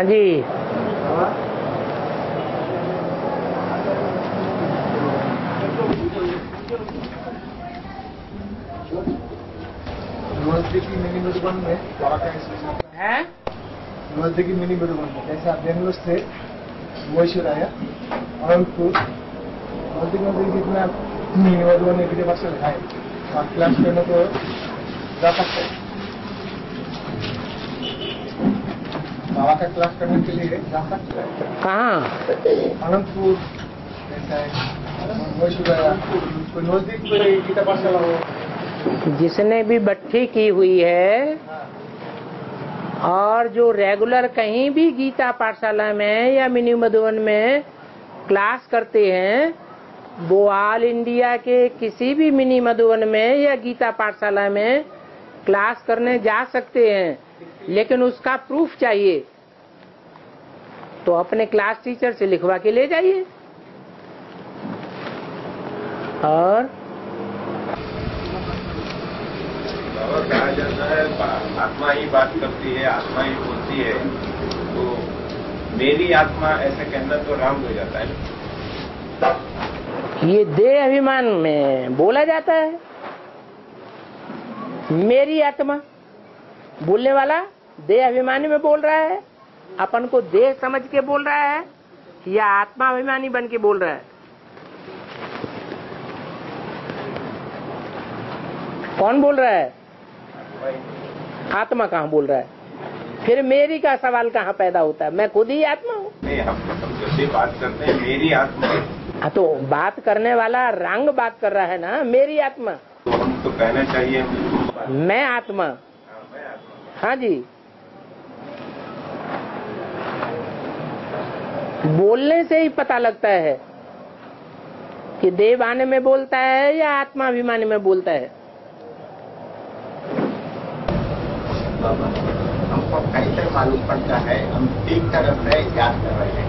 हाँ जी की मिनी मधुबन में कैसे आप जन्मस्थ थे वैश्वर आया और जितना मिनी मधुबन के पास है और क्लास करने को जा सकते हैं। बाबा का क्लास करने के लिए जा सकते हैं कहाँ अनंतपुर कैसा है वैश्वर आया कोई नजदीक में कितना पास चला हो जिसने भी भट्टी की हुई है और जो रेगुलर कहीं भी गीता पाठशाला में या मिनी मधुबन में क्लास करते हैं वो ऑल इंडिया के किसी भी मिनी मधुबन में या गीता पाठशाला में क्लास करने जा सकते हैं लेकिन उसका प्रूफ चाहिए तो अपने क्लास टीचर से लिखवा के ले जाइए। और कहा जाता है आत्मा ही बात करती है आत्मा ही बोलती है तो मेरी आत्मा ऐसा कहना तो राम हो जाता है। ये देह अभिमान में बोला जाता है मेरी आत्मा बोलने वाला देह अभिमानी में बोल रहा है अपन को देह समझ के बोल रहा है या आत्मा अभिमानी बन के बोल रहा है। कौन बोल रहा है आत्मा कहाँ बोल रहा है फिर मेरी का सवाल कहाँ पैदा होता है मैं खुद ही आत्मा हूँ। बात करते हैं मेरी आत्मा हाँ तो बात करने वाला रंग बात कर रहा है ना मेरी आत्मा तो हमको कहना चाहिए मैं आत्मा हाँ जी बोलने से ही पता लगता है कि देव आने में बोलता है या आत्माभिमानी में बोलता है। हमको कहीं तक मालूम पड़ता है हम ठीक तरफ से याद कर रहे हैं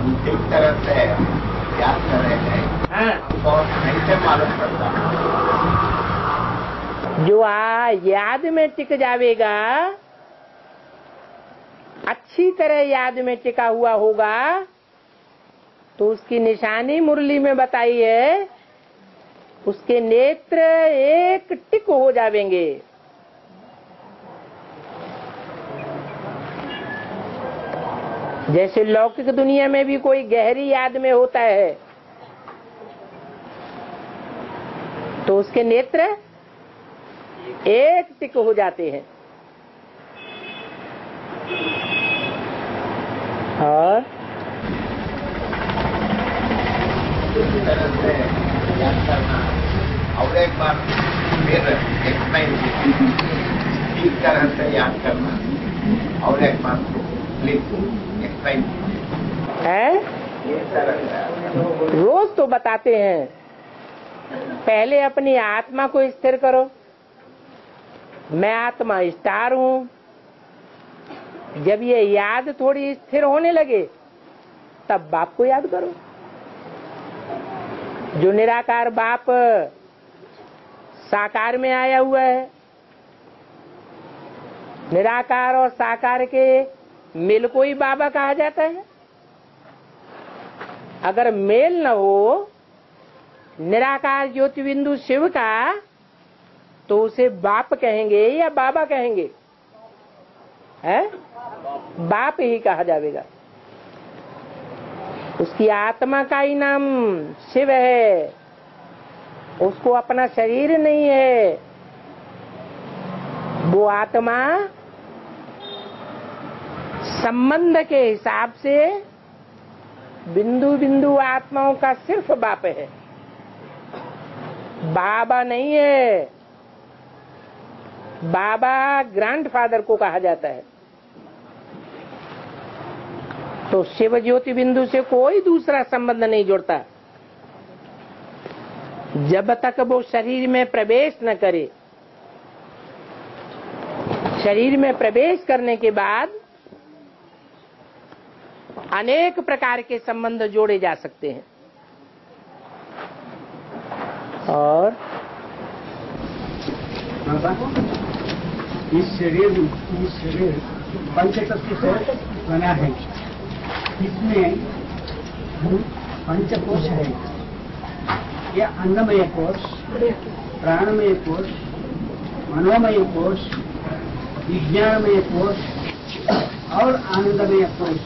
हम ठीक तरफ से याद कर रहे हैं हमको कहीं तक मालूम पड़ता है जो याद में टिक जाएगा अच्छी तरह याद में टिका हुआ होगा तो उसकी निशानी मुरली में बताई है उसके नेत्र एक टिक हो जाएंगे। जैसे लौकिक दुनिया में भी कोई गहरी याद में होता है तो उसके नेत्र एक टिक हो जाते हैं। और इसी तरह से याद करना और एक बार फिर एक टाइम ठीक तरह से याद करना और एक बार प्लीज है रोज तो बताते हैं पहले अपनी आत्मा को स्थिर करो मैं आत्मा स्टार हूँ जब ये याद थोड़ी स्थिर होने लगे तब बाप को याद करो जो निराकार बाप साकार में आया हुआ है निराकार और साकार के मेल को ही बाबा कहा जाता है। अगर मेल न हो निराकार ज्योति बिंदु शिव का तो उसे बाप कहेंगे या बाबा कहेंगे है बाप ही कहा जाएगा। उसकी आत्मा का ही नाम शिव है उसको अपना शरीर नहीं है वो आत्मा संबंध के हिसाब से बिंदु बिंदु आत्माओं का सिर्फ बाप है बाबा नहीं है। बाबा ग्रैंडफादर को कहा जाता है तो शिव ज्योति बिंदु से कोई दूसरा संबंध नहीं जुड़ता जब तक वो शरीर में प्रवेश न करे। शरीर में प्रवेश करने के बाद अनेक प्रकार के संबंध जोड़े जा सकते हैं। और इस शरीर पंचतत्व से बना है। इसमें पंचकोश है, यह अन्नमय कोश, प्राणमय कोश, मनोमय कोश, विज्ञानमय कोश और आनंदमय कोश।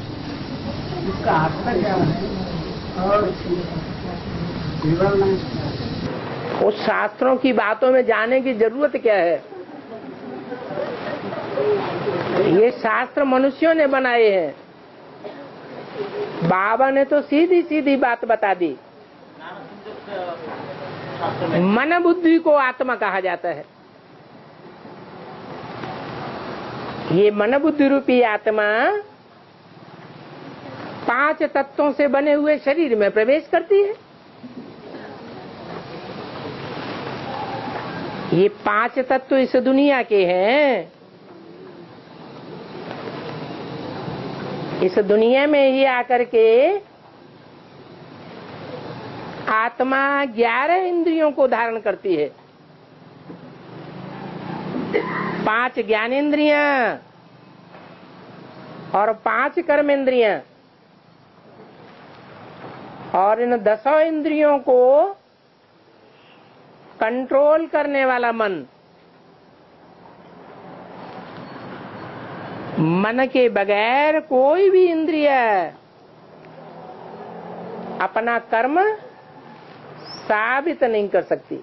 इसका आस्था क्या है और विवरण उस शास्त्रों की बातों में जाने की जरूरत क्या है? ये शास्त्र मनुष्यों ने बनाए हैं, बाबा ने तो सीधी सीधी बात बता दी। मन बुद्धि को आत्मा कहा जाता है। ये मन बुद्धि रूपी आत्मा 5 तत्वों से बने हुए शरीर में प्रवेश करती है। ये 5 तत्व इस दुनिया के हैं। इस दुनिया में ही आकर के आत्मा 11 इंद्रियों को धारण करती है। 5 ज्ञानेन्द्रियां और 5 कर्मेंद्रियां, और इन 10 इंद्रियों को कंट्रोल करने वाला मन के बगैर कोई भी इंद्रिय अपना कर्म साबित नहीं कर सकती,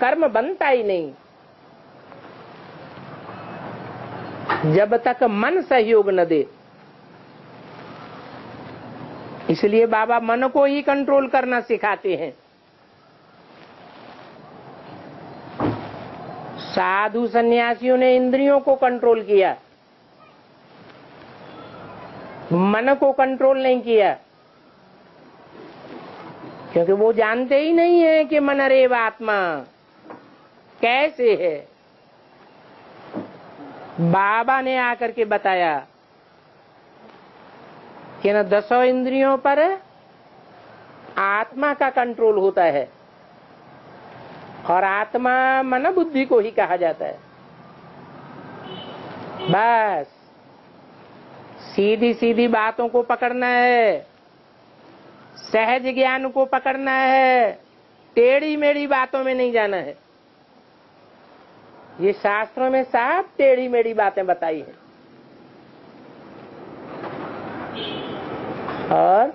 कर्म बनता ही नहीं जब तक मन सहयोग न दे। इसलिए बाबा मन को ही कंट्रोल करना सिखाते हैं। साधु सन्यासियों ने इंद्रियों को कंट्रोल किया, मन को कंट्रोल नहीं किया, क्योंकि वो जानते ही नहीं है कि मन रेव आत्मा कैसे है। बाबा ने आकर के बताया कि न 10 इंद्रियों पर आत्मा का कंट्रोल होता है, और आत्मा मन बुद्धि को ही कहा जाता है। बस सीधी सीधी बातों को पकड़ना है, सहज ज्ञान को पकड़ना है, टेढ़ी मेढ़ी बातों में नहीं जाना है। ये शास्त्रों में सब टेढ़ी मेढ़ी बातें बताई है। और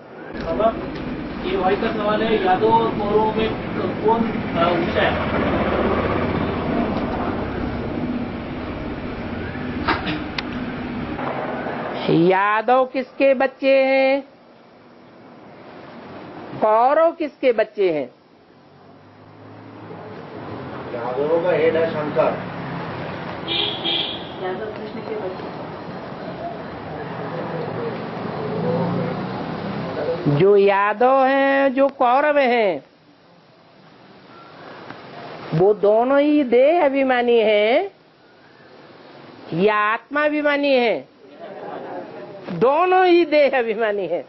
ये वही का सवाल है, यादों और मोरों में कौन ऊंचा है? यादव किसके बच्चे हैं? कौरव किसके बच्चे हैं? यादवों का हेड है शंकर, यादव कृष्ण के बच्चे। जो यादव हैं, जो कौरव हैं, वो दोनों ही देह अभिमानी हैं या आत्माभिमानी हैं? दोनों ही देह अभिमानी हैं।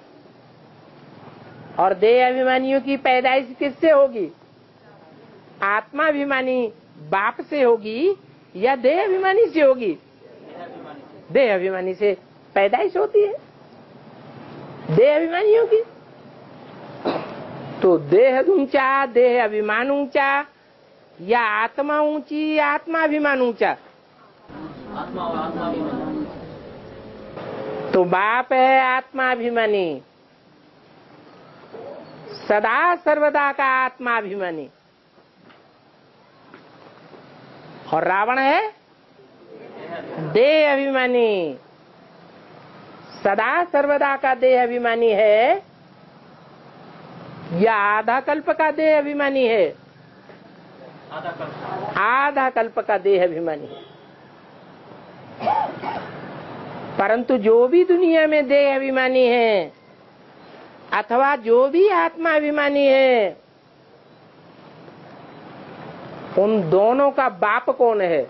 और देह अभिमानियों की पैदाइश किससे होगी? आत्माभिमानी बाप से होगी या देह अभिमानी से होगी? देह अभिमानी से पैदाइश होती है देह अभिमानियों की। तो देह ऊंचा, देह अभिमान ऊंचा या आत्मा ऊंची, आत्माभिमान ऊंचा? तो बाप है आत्माभिमानी, सदा सर्वदा का आत्माभिमानी, और रावण है देह अभिमानी, सदा सर्वदा का देह अभिमानी है या आधा कल्प का देह अभिमानी है? आधा कल्प का देह अभिमानी है। परंतु जो भी दुनिया में देह अभिमानी है अथवा जो भी आत्मा अभिमानी है, उन दोनों का बाप कौन है?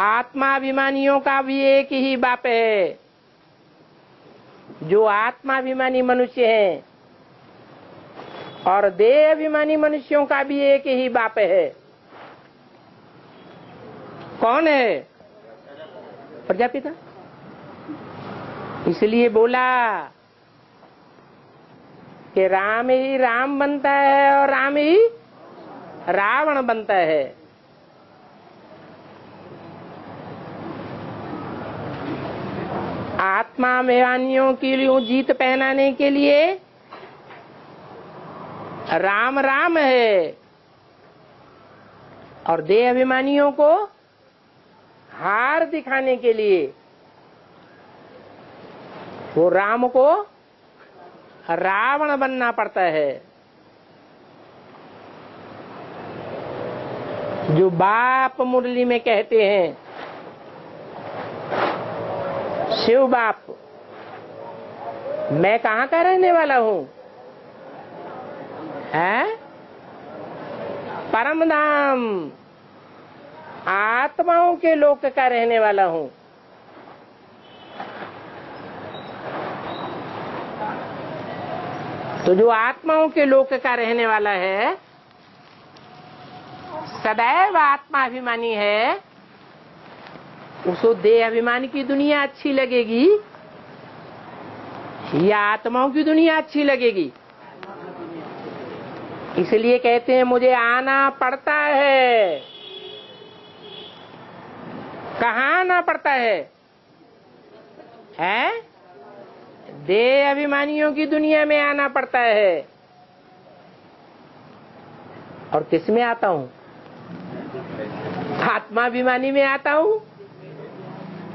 आत्माभिमानियों का भी एक ही बाप है। जो आत्माभिमानी मनुष्य हैं, और देह अभिमानी मनुष्यों का भी एक ही बाप है। कौन है? प्रजापिता। इसलिए बोला कि राम ही राम बनता है और राम ही रावण बनता है। आत्माभिमानियों के लिए जीत पहनाने के लिए राम राम है और देह अभिमानियों को हार दिखाने के लिए वो राम को रावण बनना पड़ता है। जो बाप मुरली में कहते हैं शिव बाप, मैं कहाँ का रहने वाला हूँ? है परमधाम आत्माओं के लोक का रहने वाला हूँ। तो जो आत्माओं के लोक का रहने वाला है, सदैव आत्माभिमानी है, उसको देह अभिमान की दुनिया अच्छी लगेगी या आत्माओं की दुनिया अच्छी लगेगी? इसलिए कहते हैं मुझे आना पड़ता है। कहाँ आना पड़ता है? हैं? देह अभिमानियों की दुनिया में आना पड़ता है। और किस में आता हूँ? आत्माभिमानी में आता हूँ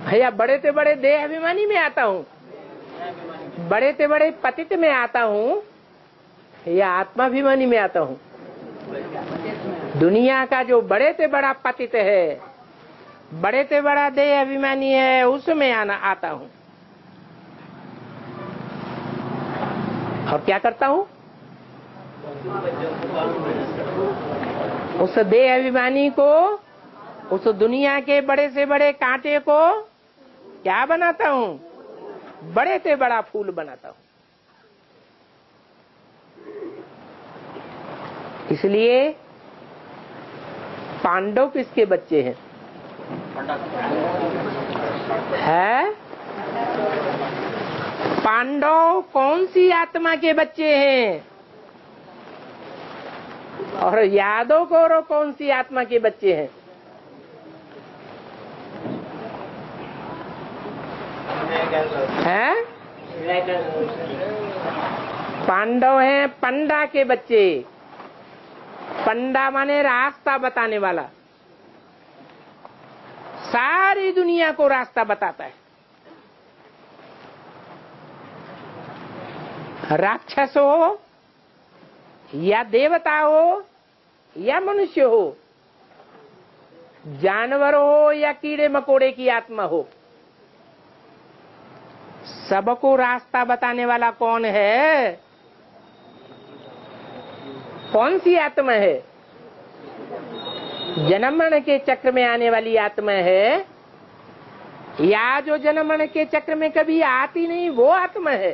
भैया, बड़े से बड़े देह अभिमानी में आता हूँ, बड़े से बड़े पतित में आता हूँ या आत्माभिमानी में आता हूँ? दुनिया का जो बड़े से बड़ा पतित है, बड़े से बड़ा देह अभिमानी है, उसमें आना आता हूँ। और क्या करता हूँ? उस देह अभिमानी को, उस दुनिया के बड़े से बड़े कांटे को क्या बनाता हूँ? बड़े से बड़ा फूल बनाता हूँ। इसलिए पांडव किसके बच्चे हैं? है? पांडव कौन सी आत्मा के बच्चे हैं? और यादव कौरव कौन सी आत्मा के बच्चे हैं? है? पांडव हैं पंडा के बच्चे। पंडा माने रास्ता बताने वाला, सारी दुनिया को रास्ता बताता है। राक्षस हो या देवता हो या मनुष्य हो, जानवर हो या कीड़े मकोड़े की आत्मा हो, सबको रास्ता बताने वाला कौन है? कौन सी आत्मा है? जन्म मरण के चक्र में आने वाली आत्मा है या जो जन्म मरण के चक्र में कभी आती नहीं वो आत्मा है?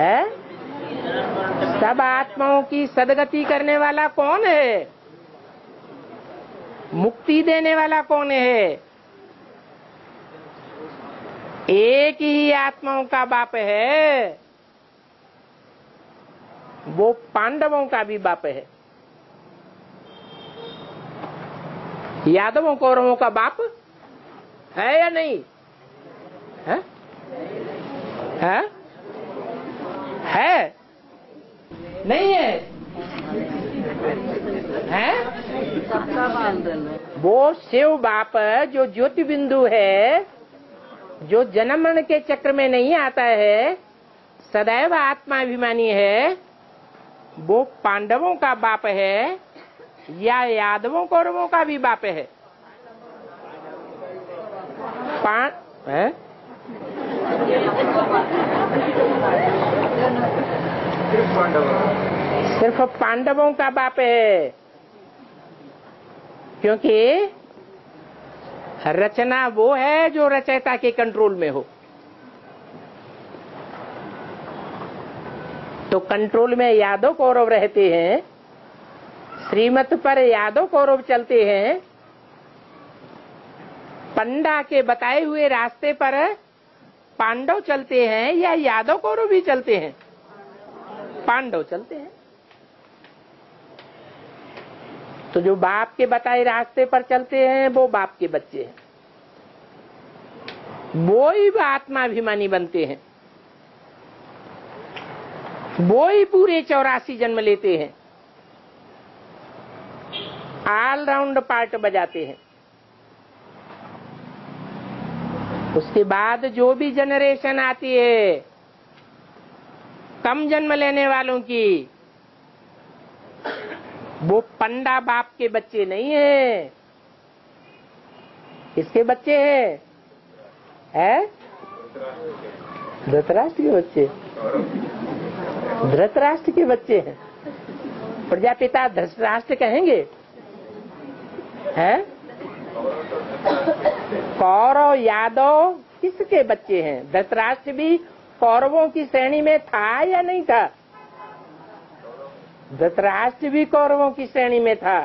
है? सब आत्माओं की सदगति करने वाला कौन है? मुक्ति देने वाला कौन है? एक ही आत्माओं का बाप है, वो पांडवों का भी बाप है, यादवों कौरवों का बाप है या नहीं? है? है? है? नहीं है? है? वो शिव बाप जो ज्योति बिंदु है, जो जन्म मरण के चक्र में नहीं आता है, सदैव आत्माभिमानी है, वो पांडवों का बाप है या यादवों कौरवों का भी बाप है? है? सिर्फ पांडवों का बाप है, क्योंकि रचना वो है जो रचयिता के कंट्रोल में हो। तो कंट्रोल में यादव कौरव रहते हैं, श्रीमत पर यादव कौरव चलते हैं, पंडा के बताए हुए रास्ते पर पांडव चलते हैं या यादव कौरव भी चलते हैं? पांडव चलते हैं। तो जो बाप के बताए रास्ते पर चलते हैं वो बाप के बच्चे हैं, वो ही आत्माभिमानी बनते हैं, वो ही पूरे 84 जन्म लेते हैं, ऑलराउंड पार्ट बजाते हैं। उसके बाद जो भी जनरेशन आती है कम जन्म लेने वालों की, वो पंडा बाप के बच्चे नहीं है, किसके बच्चे हैं? है? धृतराष्ट्र के बच्चे, धृतराष्ट्र के बच्चे हैं। प्रजापिता धृतराष्ट्र कहेंगे, हैं? कौरव यादव किसके बच्चे हैं? धृतराष्ट्र भी कौरवों की श्रेणी में था या नहीं था? धृतराष्ट्र भी कौरवों की श्रेणी में था,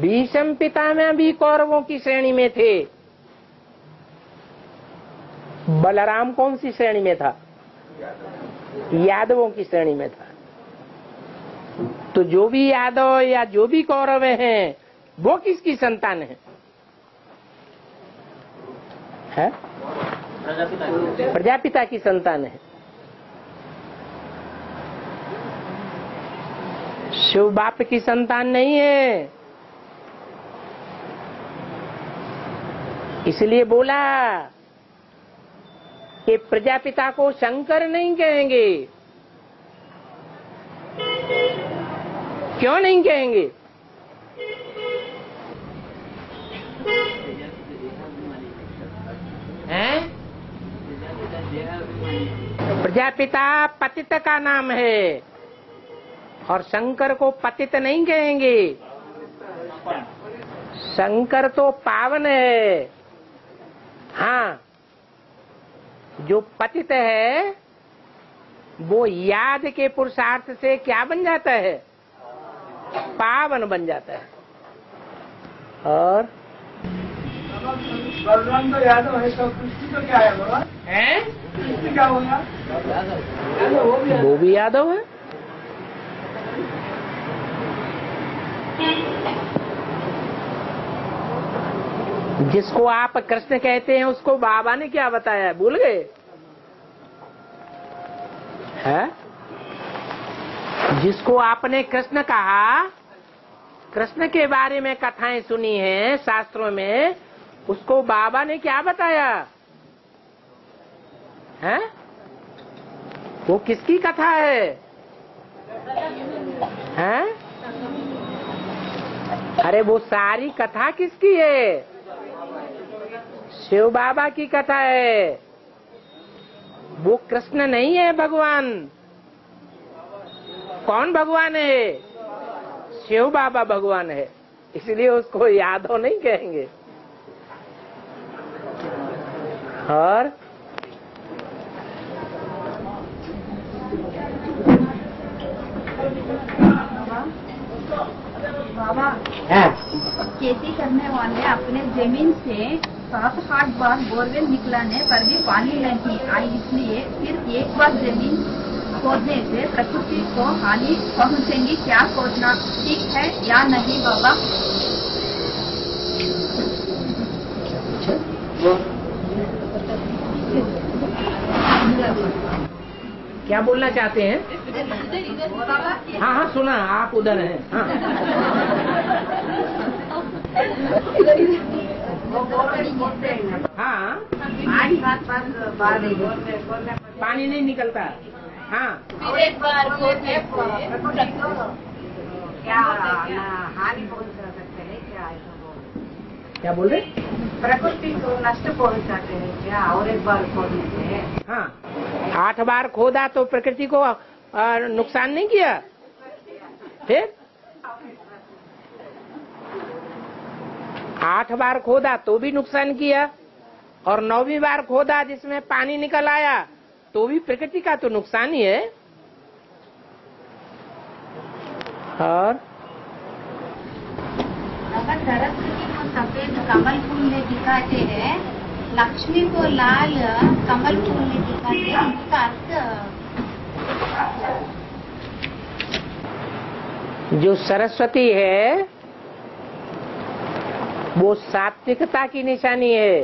भीष्म पितामह भी कौरवों की श्रेणी में थे, बलराम कौन सी श्रेणी में था? यादवों की श्रेणी में था। तो जो भी यादव या जो भी कौरव हैं वो किसकी संतान है? है? प्रजापिता की संतान है। शिव बाप की संतान नहीं है। इसलिए बोला कि प्रजापिता को शंकर नहीं कहेंगे। क्यों नहीं कहेंगे? हैं? प्रजापिता पतित का नाम है और शंकर को पतित नहीं कहेंगे। शंकर तो पावन है। हाँ, जो पतित है वो याद के पुरुषार्थ से क्या बन जाता है? पावन बन जाता है। और बलराम तो यादव है, तो कृष्ण तो क्या है बाबा? हैं? कृष्ण क्या होगा? वो भी यादव है। जिसको आप कृष्ण कहते हैं उसको बाबा ने क्या बताया? भूल गए? है? जिसको आपने कृष्ण कहा, कृष्ण के बारे में कथाएं सुनी हैं शास्त्रों में, उसको बाबा ने क्या बताया? है? वो किसकी कथा है? हैं? अरे वो सारी कथा किसकी है? शिव बाबा की कथा है। वो कृष्ण नहीं है भगवान। कौन भगवान है? शिव बाबा भगवान है। इसलिए उसको यादव नहीं कहेंगे। और बाबा खेती करने वाले अपने जमीन से 7-8 बार बोरवेल निकलाने पर भी पानी नहीं आई, इसलिए सिर्फ एक बार जमीन खोदने से प्रकृति को हानि पहुँचेंगी। क्या खोदना ठीक है या नहीं बाबा? क्या बोलना चाहते हैं? हाँ हाँ सुना, आप उधर हैं। हाँ। हाँ, पानी नहीं निकलता। हाँ, क्या बोल रहे? प्रकृति को नष्ट पहुँचाते हैं क्या और एक बार खोदने से? हाँ, 8 बार खोदा तो प्रकृति को और नुकसान नहीं किया? फिर 8 बार खोदा तो भी नुकसान किया, और 9वीं बार खोदा जिसमें पानी निकल आया तो भी प्रकृति का तो नुकसान ही है। और अगर दरख्त की सफेद कमल फूल में दिखाते हैं, लक्ष्मी को लाल कमल फूल में दिखाते हैं, इसका अर्थ। जो सरस्वती है वो सात्विकता की निशानी है।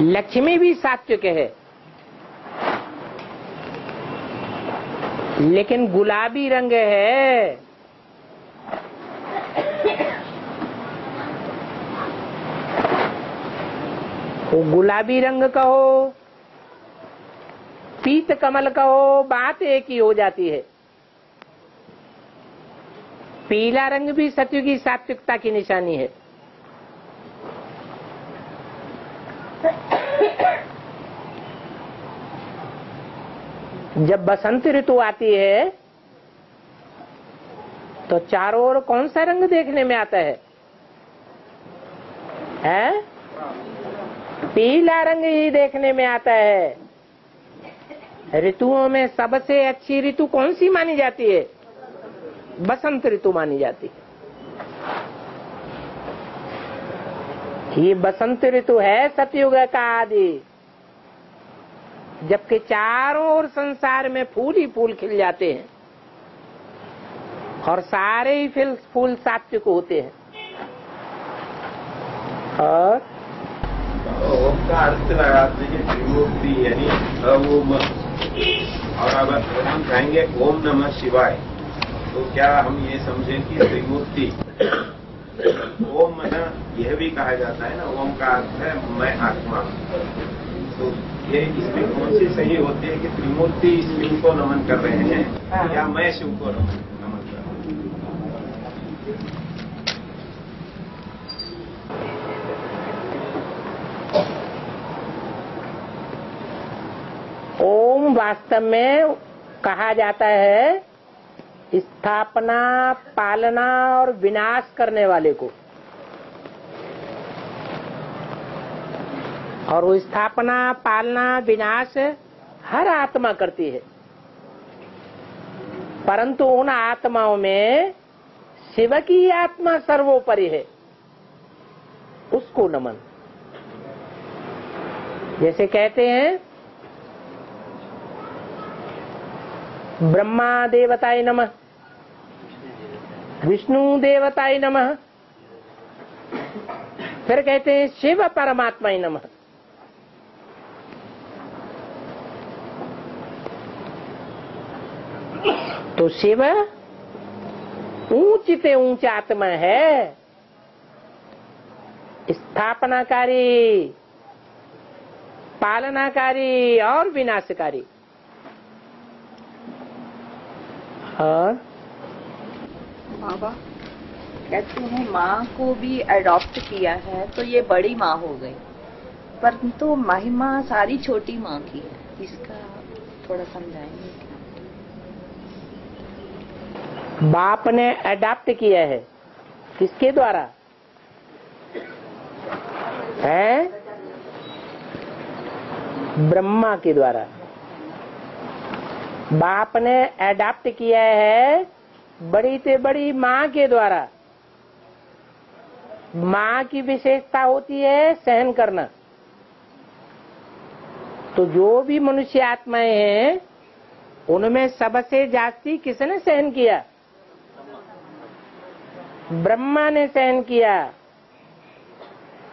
लक्ष्मी भी सात्विक है, लेकिन गुलाबी रंग है। वो गुलाबी रंग कहो, पीत कमल कहो, बात एक ही हो जाती है। पीला रंग भी सत्य की सात्विकता की निशानी है। जब बसंत ऋतु आती है तो चारों ओर कौन सा रंग देखने में आता है? पीला रंग ही देखने में आता है। ऋतुओं में सबसे अच्छी ऋतु कौन सी मानी जाती है? बसंत ऋतु मानी जाती है। ये बसंत ऋतु है सतयुग का आदि, जबकि चारों ओर संसार में फूल ही फूल खिल जाते हैं और सारे ही फूल सात्विक होते हैं। और उसका अर्थ लगाते हैं त्रिमूर्ति, यानी ओम। और अब हम कहेंगे ओम नमः शिवाय, तो क्या हम ये समझे कि त्रिमूर्ति ओम ना, यह भी कहा जाता है ना, ओम का अर्थ है मैं आत्मा। तो ये इसमें कौन सी सही होती है कि त्रिमूर्ति शिव को नमन कर रहे हैं या मैं शिव को नमन कर रहा हूं? ओम वास्तव में कहा जाता है स्थापना, पालना और विनाश करने वाले को। और वो स्थापना, पालना, विनाश हर आत्मा करती है, परंतु उन आत्माओं में शिव की आत्मा सर्वोपरि है, उसको नमन। जैसे कहते हैं ब्रह्मा देवताय नमः, विष्णु देवताय नमः, फिर कहते हैं शिव परमात्माय नमः। तो शिव ऊंच से ऊंच आत्मा है, स्थापनाकारी, पालनाकारी और विनाशकारी। और बाबा कहते हैं माँ को भी अडॉप्ट किया है तो ये बड़ी माँ हो गई, परंतु तो महिमा सारी छोटी माँ की है, इसका थोड़ा समझाएंगे। बाप ने अडॉप्ट किया है, किसके द्वारा है? ब्रह्मा के द्वारा। बाप ने अडॉप्ट किया है बड़ी से बड़ी माँ के द्वारा। माँ की विशेषता होती है सहन करना। तो जो भी मनुष्य आत्माएं हैं उनमें सबसे जास्ती किसने सहन किया? ब्रह्मा ने सहन किया।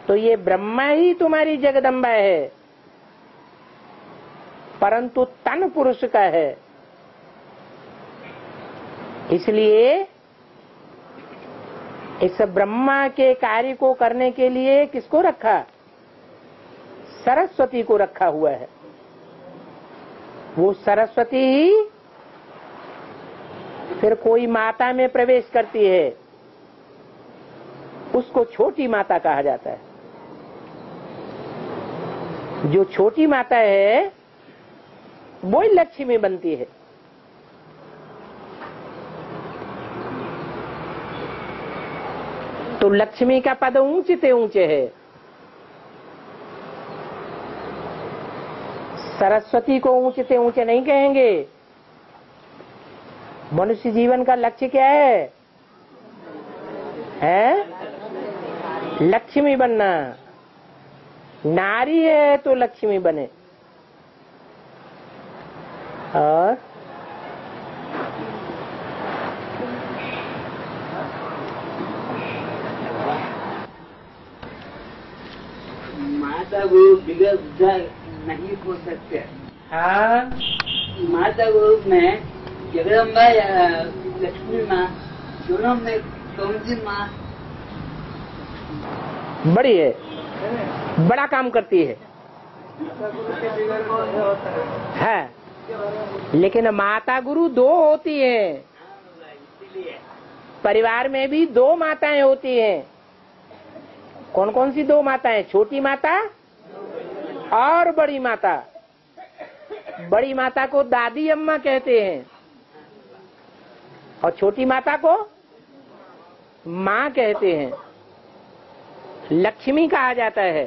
तो ये ब्रह्मा ही तुम्हारी जगदम्बा है, परंतु तन पुरुष का है, इसलिए इस ब्रह्मा के कार्य को करने के लिए किसको रखा? सरस्वती को रखा हुआ है। वो सरस्वती ही फिर कोई माता में प्रवेश करती है, उसको छोटी माता कहा जाता है। जो छोटी माता है वो ही लक्ष्मी बनती है। तो लक्ष्मी का पद ऊंचे से ऊंचे है। सरस्वती को ऊंचे से ऊंचे नहीं कहेंगे, मनुष्य जीवन का लक्ष्य क्या है? हैं? लक्ष्मी बनना। नारी है तो लक्ष्मी बने, और माता गुरु बिगड़ नहीं हो सकते। हाँ, माता गुरु में जगदम्बा या लक्ष्मी माँ दोनों में कौन सी माँ बड़ी है, बड़ा काम करती है? है, लेकिन माता गुरु दो होती है। परिवार में भी दो माताएं होती हैं। कौन कौन सी दो माताएं? छोटी माता और बड़ी माता। बड़ी माता को दादी अम्मा कहते हैं और छोटी माता को माँ कहते हैं, लक्ष्मी कहा जाता है।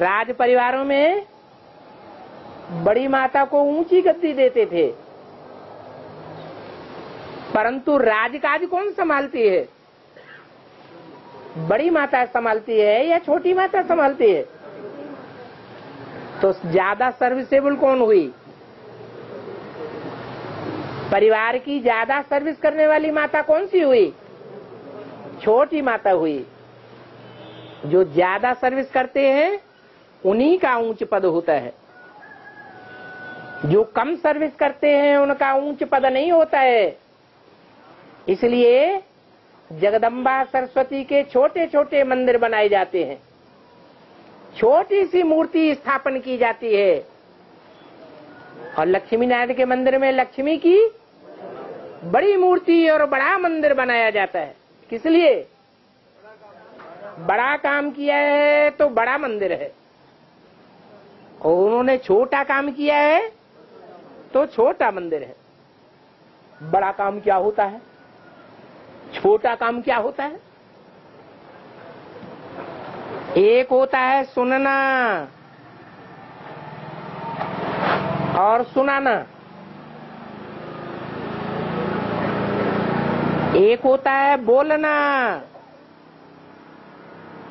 राज परिवारों में बड़ी माता को ऊंची गद्दी देते थे, परंतु राजकाज कौन संभालती है? बड़ी माता संभालती है या छोटी माता संभालती है? तो ज्यादा सर्विसेबल कौन हुई? परिवार की ज्यादा सर्विस करने वाली माता कौन सी हुई? छोटी माता हुई। जो ज्यादा सर्विस करते हैं उन्हीं का ऊंच पद होता है, जो कम सर्विस करते हैं उनका ऊंच पद नहीं होता है। इसलिए जगदम्बा सरस्वती के छोटे छोटे मंदिर बनाए जाते हैं, छोटी सी मूर्ति स्थापन की जाती है, और लक्ष्मी नारायण के मंदिर में लक्ष्मी की बड़ी मूर्ति और बड़ा मंदिर बनाया जाता है। किस लिए? बड़ा काम किया है तो बड़ा मंदिर है, और उन्होंने छोटा काम किया है तो छोटा मंदिर है। बड़ा काम क्या होता है, छोटा काम क्या होता है? एक होता है सुनना और सुनाना, एक होता है बोलना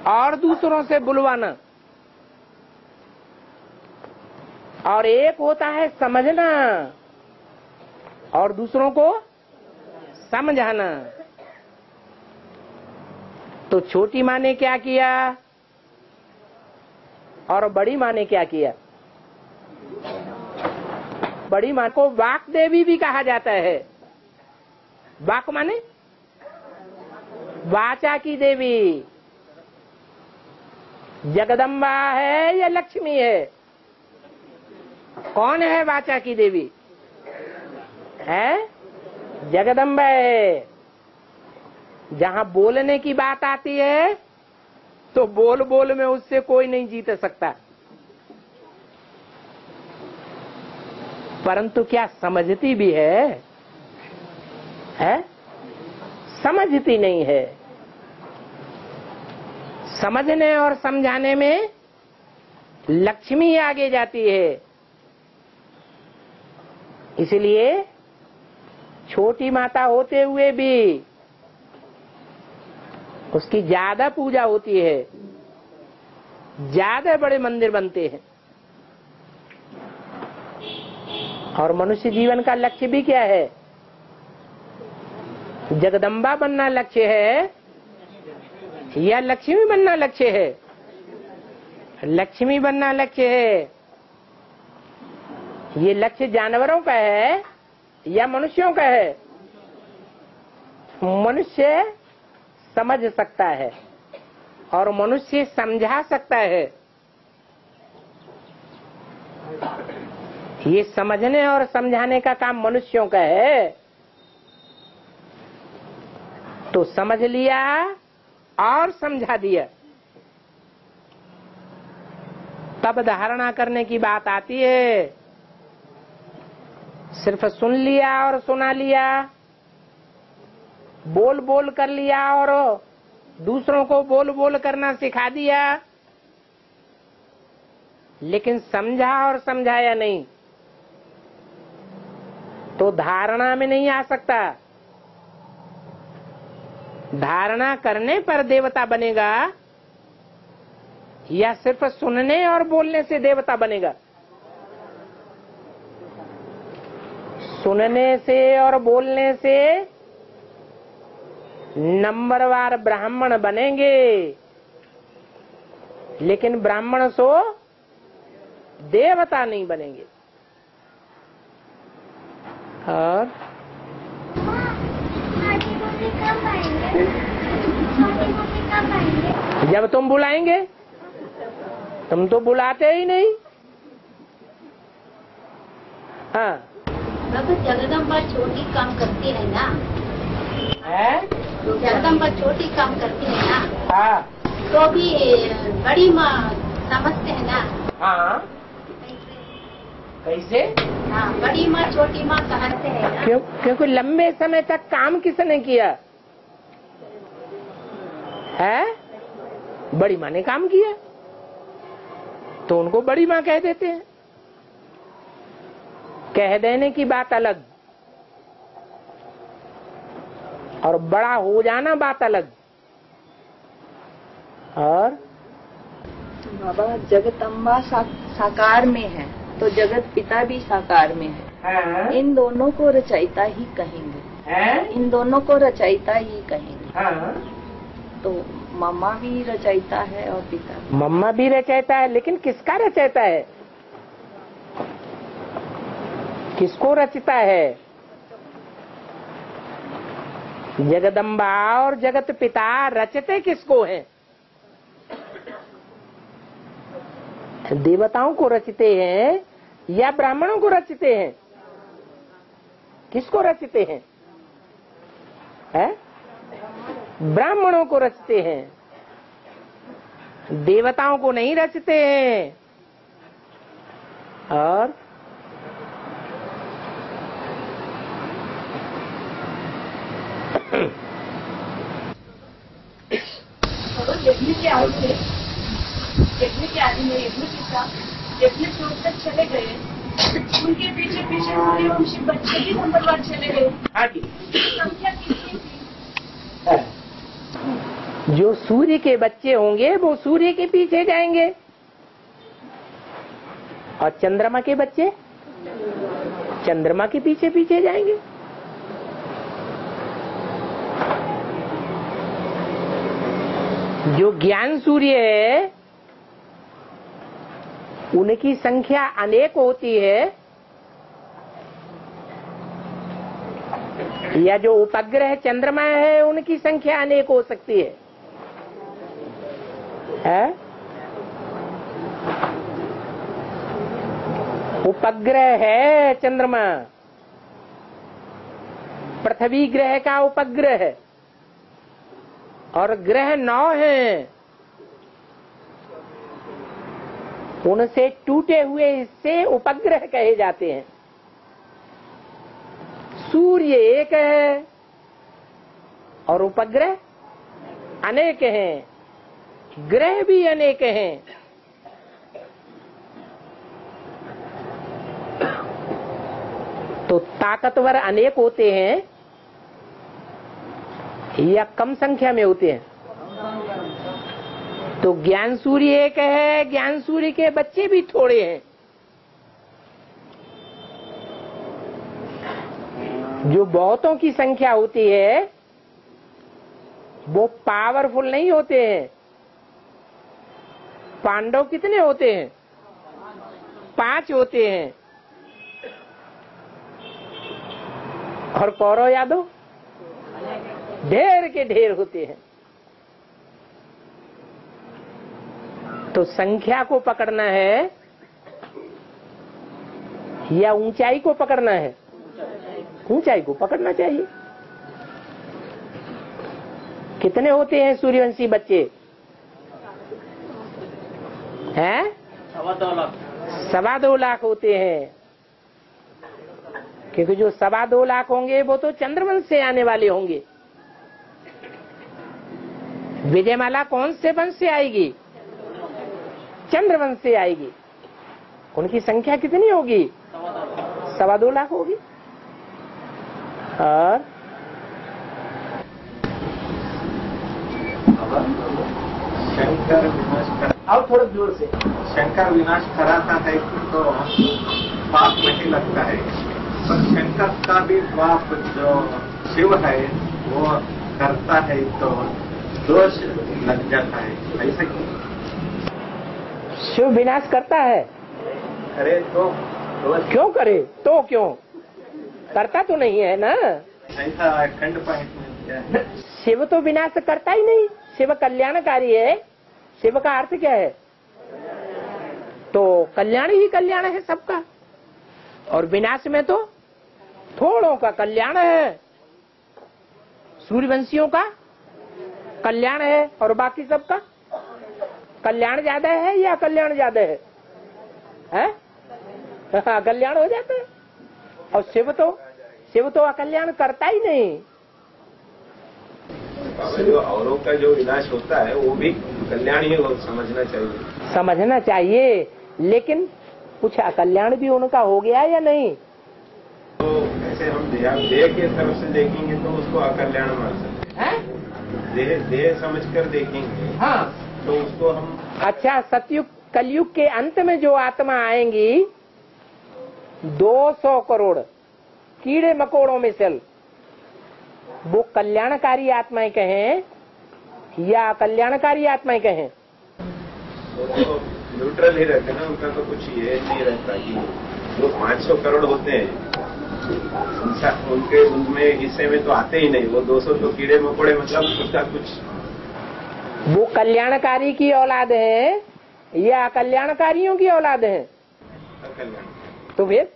और दूसरों से बुलवाना, और एक होता है समझना और दूसरों को समझाना। तो छोटी माँ ने क्या किया और बड़ी माँ ने क्या किया? बड़ी माँ को वाक देवी भी कहा जाता है। वाक माने वाचा की देवी। जगदम्बा है या लक्ष्मी है? कौन है वाचा की देवी? है जगदम्बा है। जहाँ बोलने की बात आती है तो बोल बोल में उससे कोई नहीं जीत सकता। परंतु क्या समझती भी है? है? समझती नहीं है। समझने और समझाने में लक्ष्मी आगे जाती है। इसलिए छोटी माता होते हुए भी उसकी ज्यादा पूजा होती है, ज्यादा बड़े मंदिर बनते हैं। और मनुष्य जीवन का लक्ष्य भी क्या है? जगदम्बा बनना लक्ष्य है या लक्ष्मी बनना लक्ष्य है? लक्ष्मी बनना लक्ष्य है। ये लक्ष्य जानवरों का है या मनुष्यों का है? मनुष्य समझ सकता है और मनुष्य समझा सकता है। ये समझने और समझाने का काम मनुष्यों का है। तो समझ लिया और समझा दिया, तब धारणा करने की बात आती है। सिर्फ सुन लिया और सुना लिया, बोल बोल कर लिया और दूसरों को बोल बोल करना सिखा दिया, लेकिन समझा और समझाया नहीं। तो धारणा में नहीं आ सकता। धारणा करने पर देवता बनेगा या सिर्फ सुनने और बोलने से देवता बनेगा? सुनने से और बोलने से नंबरवार ब्राह्मण बनेंगे, लेकिन ब्राह्मण सो देवता नहीं बनेंगे। और जब तुम बुलाएंगे, तुम तो बुलाते ही नहीं। हाँ, जगदम्बा छोटी काम करती है ना? जगदम्बा छोटी काम करती है ना? हाँ। तो भी बड़ी माँ समझते है ना? हाँ। कैसे? हाँ, बड़ी माँ छोटी माँ समझते है ना? क्यों? क्योंकि लंबे समय तक काम किसने किया है? बड़ी माँ ने काम किया, तो उनको बड़ी माँ कह देते हैं। कह देने की बात अलग और बड़ा हो जाना बात अलग। और बाबा जगदम्बा साकार में है तो जगत पिता भी साकार में है। हाँ। इन दोनों को रचयिता ही कहेंगे। हाँ। इन दोनों को रचयिता ही कहेंगे। हाँ। तो मम्मा भी रचयिता है और पिता भी। मम्मा भी रचयिता है, लेकिन किसका रचयिता है? किसको रचता है? जगदम्बा और जगत पिता रचते किसको हैं? देवताओं को रचते हैं या ब्राह्मणों को रचते हैं? किसको रचते हैं? ब्राह्मणों को रचते हैं, देवताओं को नहीं रचते हैं। और यज्ञ के आए थे, यज्ञ के आदि में यज्ञ पिता यज्ञ छोड़ कर चले गए, उनके पीछे पीछे पूरे वंशी बच्चे ही नंबरवार चले गए। संख्या कितनी थी? जो सूर्य के बच्चे होंगे वो सूर्य के पीछे जाएंगे, और चंद्रमा के बच्चे चंद्रमा के पीछे पीछे जाएंगे। जो ज्ञान सूर्य है उनकी संख्या अनेक होती है, या जो उपग्रह चंद्रमा है उनकी संख्या अनेक हो सकती है, उपग्रह है चंद्रमा, पृथ्वी ग्रह का उपग्रह है, और ग्रह 9 हैं, उनसे टूटे हुए हिस्से उपग्रह कहे जाते हैं। सूर्य एक है और उपग्रह अनेक हैं, ग्रह भी अनेक हैं। तो ताकतवर अनेक होते हैं या कम संख्या में होते हैं? तो ज्ञान सूर्य एक है, ज्ञान सूर्य के बच्चे भी थोड़े हैं। जो बहुतों की संख्या होती है वो पावरफुल नहीं होते हैं। पांडव कितने होते हैं? 5 होते हैं, और कौरव यादव ढेर के ढेर होते हैं। तो संख्या को पकड़ना है या ऊंचाई को पकड़ना है? ऊंचाई को पकड़ना चाहिए। कितने होते हैं सूर्यवंशी बच्चे? हैं? 2.25 लाख होते हैं, क्योंकि जो 2.25 लाख होंगे वो तो चंद्रवंश से आने वाले होंगे। विजयमाला कौन से वंश से आएगी? चंद्रवंश से आएगी। उनकी संख्या कितनी होगी? 2.25 लाख होगी। और शंकर विनाश करा, और थोड़ा जोर से शंकर विनाश कराता है तो पाप नहीं लगता है, पर शंकर का भी पाप जो शिव है वो करता है तो दोष लग जाता है, ऐसा क्यों? शिव विनाश करता है? अरे तो क्यों करे, तो क्यों करता तो नहीं है ना, ऐसा खंड पाए। शिव तो विनाश करता ही नहीं, शिव कल्याणकारी है, शिव का अर्थ क्या है? तो कल्याण ही कल्याण है सबका, और विनाश में तो थोड़ों का कल्याण है, सूर्यवंशियों का कल्याण है और बाकी सबका कल्याण ज्यादा है या कल्याण ज्यादा है? हाँ, कल्याण हो जाता है। और शिव तो अकल्याण करता ही नहीं। जो औरों का जो विनाश होता है वो भी कल्याण ही समझना चाहिए, लेकिन कुछ अकल्याण भी उनका हो गया या नहीं? तो ऐसे हम देह के तरफ से देखेंगे तो उसको अकल्याण मान सकते हैं, देह समझ कर देखेंगे। हाँ, तो उसको हम अच्छा, सतयुग कलयुग के अंत में जो आत्मा आएंगी 200 करोड़ कीड़े मकोड़ों में से, वो कल्याणकारी आत्माएं कहें या कल्याणकारी आत्माएं कहें? तो न्यूट्रल ही रहते हैं ना, उनका तो कुछ ये नहीं रहता कि जो 500 करोड़ होते हैं उनके उनमें हिस्से में तो आते ही नहीं, वो 200 तो कीड़े मकोड़े, मतलब उसका कुछ। वो कल्याणकारी की औलाद है या कल्याणकारियों की औलाद है? कल्याण। तो फिर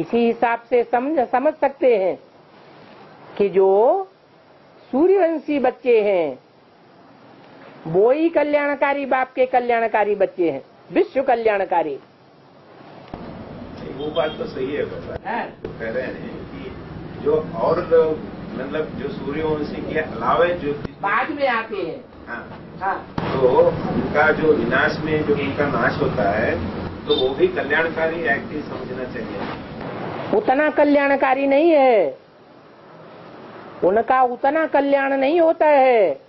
इसी हिसाब से समझ सकते हैं कि जो सूर्यवंशी बच्चे हैं वो ही कल्याणकारी बाप के कल्याणकारी बच्चे हैं, विश्व कल्याणकारी। वो बात तो सही है, तो कह रहे हैं कि जो और मतलब जो सूर्यवंशी के अलावा जो बाद में आते हैं, हाँ, तो उनका जो विनाश में जो उनका नाश होता है तो वो भी कल्याणकारी एक्ट ही समझना चाहिए। उतना कल्याणकारी नहीं है, उनका उतना कल्याण नहीं होता है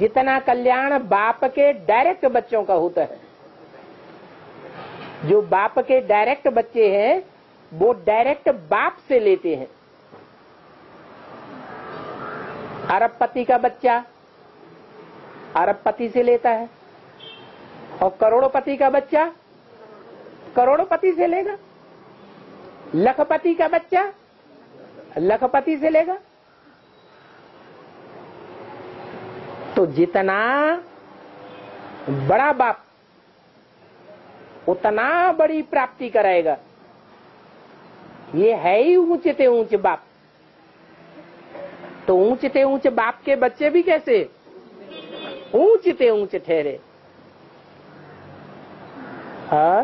जितना कल्याण बाप के डायरेक्ट बच्चों का होता है। जो बाप के डायरेक्ट बच्चे हैं वो डायरेक्ट बाप से लेते हैं। अरबपति का बच्चा अरबपति से लेता है और करोड़पति का बच्चा करोड़पति से लेगा, लखपति का बच्चा लखपति से लेगा। तो जितना बड़ा बाप उतना बड़ी प्राप्ति कराएगा, ये है ही ऊंचते ऊंच बाप। तो ऊंचते ऊंच बाप के बच्चे भी कैसे ऊंचते ऊंच ठहरे। हाँ,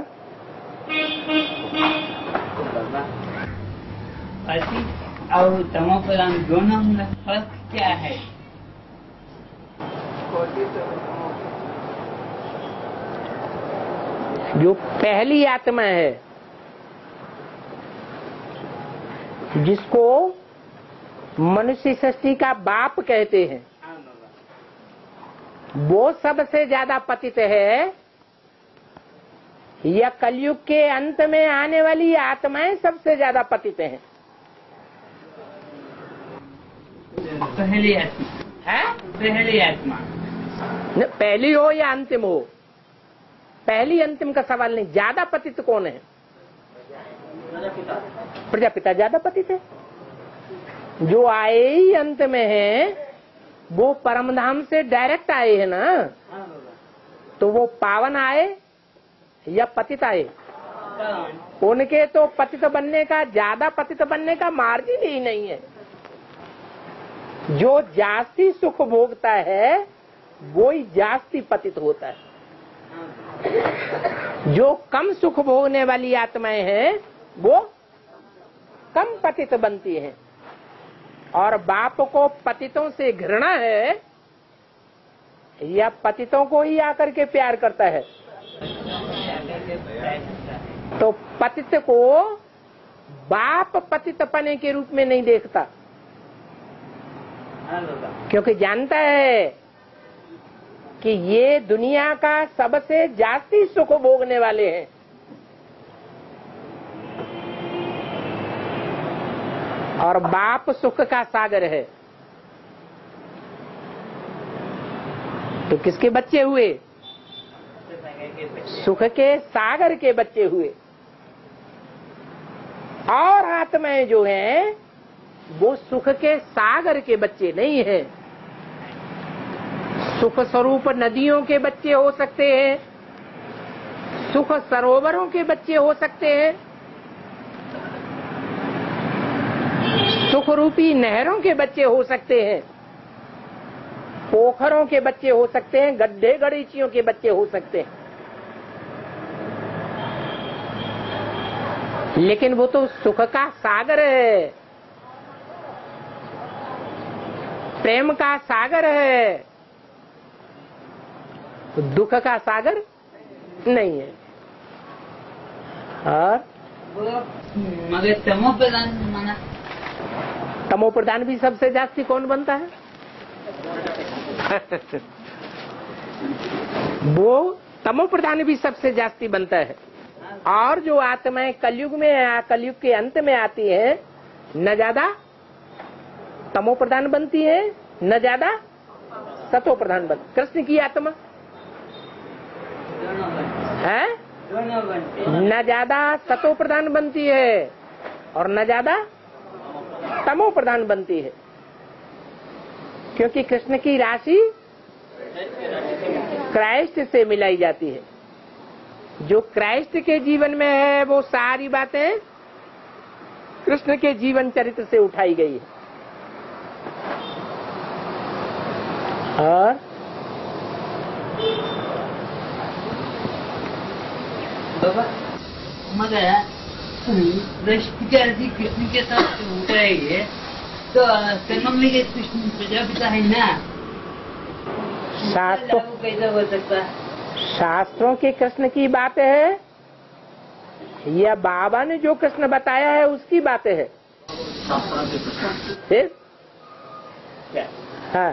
पति और तमोपराम दोनों में फर्क क्या है? जो पहली आत्मा है जिसको मनुष्य सृष्टि का बाप कहते हैं वो सबसे ज्यादा पतित है, या कलयुग के अंत में आने वाली आत्माएं सबसे ज्यादा पतित हैं? पहली आत्मा न, पहली हो या अंतिम हो, पहली अंतिम का सवाल नहीं। ज्यादा पतित कौन है? प्रजापिता ज्यादा पतित है। जो आए ही अंत में है वो परमधाम से डायरेक्ट आए हैं ना, तो वो पावन आए या पतित आए? उनके तो पतित बनने का, ज्यादा पतित बनने का मार्जिन ही नहीं है। जो जास्ती सुख भोगता है वो ही जास्ती पतित होता है। जो कम सुख भोगने वाली आत्माएं हैं वो कम पतित बनती हैं। और बाप को पतितों से घृणा है या पतितों को ही आकर के प्यार करता है? तो पतित को बाप पतित पने के रूप में नहीं देखता, क्योंकि जानता है कि ये दुनिया का सबसे जास्ती सुख भोगने वाले हैं। और बाप सुख का सागर है। तो किसके बच्चे हुए? सुख के सागर के बच्चे हुए। और आत्माएं जो हैं, वो सुख के सागर के बच्चे नहीं हैं। सुख स्वरूप नदियों के बच्चे हो सकते हैं, सुख सरोवरों के बच्चे हो सकते हैं, सुख रूपी नहरों के बच्चे हो सकते हैं, पोखरों के बच्चे हो सकते हैं, गड्ढे गड़ीचियों के बच्चे हो सकते हैं, लेकिन वो तो सुख का सागर है, प्रेम का सागर है, दुख का सागर नहीं है। और मगर तमोप्रधान माना, तमोप्रधान भी सबसे जास्ती कौन बनता है? वो तमोप्रधान भी सबसे जास्ती बनता है। और जो आत्माएं कलयुग में, कलयुग के अंत में आती है, न ज्यादा तमोप्रधान बनती है, न ज्यादा सतोप्रधान बनती। कृष्ण की आत्मा है न ज्यादा सतोप्रधान बनती है और न ज्यादा तमोप्रधान बनती है, क्योंकि कृष्ण की राशि क्राइस्ट से मिलाई जाती है। जो क्राइस्ट के जीवन में है, वो सारी बातें कृष्ण के जीवन चरित्र से उठाई गई है। और बाबा मगर कृष्ण के साथ उतरेंगे तो जन्म में कृष्ण प्रजापिता है ना, शास्त्रों कैसा हो सकता है? शास्त्रों के कृष्ण की बात है या बाबा ने जो कृष्ण बताया है उसकी बातें है? शास्त्रों के कृष्ण फिर हाँ।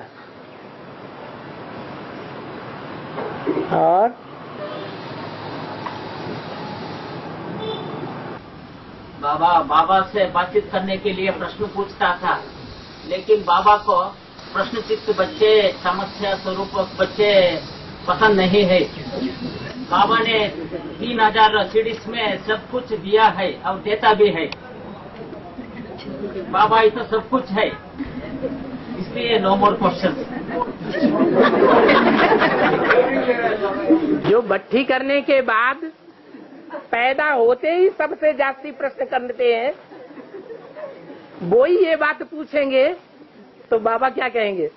और बाबा से बातचीत करने के लिए प्रश्न पूछता था, लेकिन बाबा को प्रश्नचित्त बच्चे, समस्या स्वरूप बच्चे पसंद नहीं है। बाबा ने 3000 सीडीज में सब कुछ दिया है और देता भी है। बाबा ये तो सब कुछ है, इसलिए नो मोर क्वेश्चन। जो भट्ठी करने के बाद पैदा होते ही सबसे जास्ती प्रश्न करते हैं, वो ही ये बात पूछेंगे तो बाबा क्या कहेंगे?